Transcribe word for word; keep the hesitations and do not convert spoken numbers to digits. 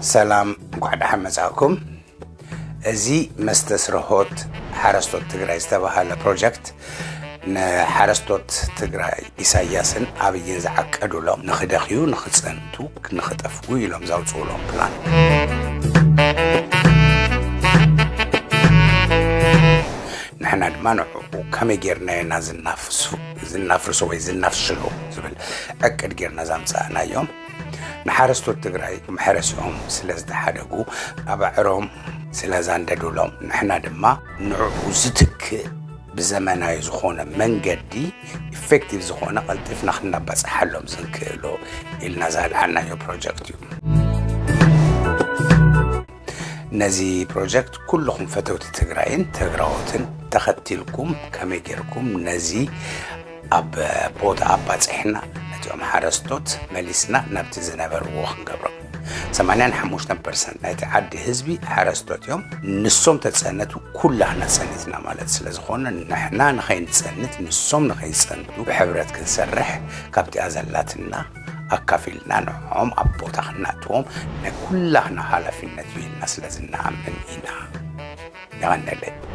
سلام قعد حمزاكم ازي مستسرحوت حرستوت تجرا استبهاله بروجكت نحرستوت تجرا ايساياسن ابيين زعقدولم نخدخيو نخصنتو نخطفو يلم زاوصولم بلان نحنا دمانو كما غيرنا نازنافسو زنافرسو ويزنافشلو زبل اكد غيرنا زامصانا يوم نحرستو تجري محرسهم سلازد حدقو أبعرهم سلازان دلولهم نحنا دما نعوزتك بزمانا يزخونا من قدي إفكتيف زخونا قلتف نحنا بس حلهم زنكيلو إلنا زال عنا يو بروجكت يوم نزي بروجكت كلهم فتوت تجرين تجراوتن تختيلكم كميجركم نزي أب بود أبات إحنا يوم حرستوت ملسنا نبتزنا بروخن قبرو سمعنان حموشنا برسان نتعدي هزبي حرستوت يوم نسوم تتسنتو كلنا سنتنا مالت سلزخونا نحنا نخين تسنت نسوم نخين تسنتو بحبرات كنسرح كابتي أزلاتنا أكافلنا نعوم أبوتاخنا توم نكلنا حالفين نتوين نسلزنا عمين إنا يغنى لي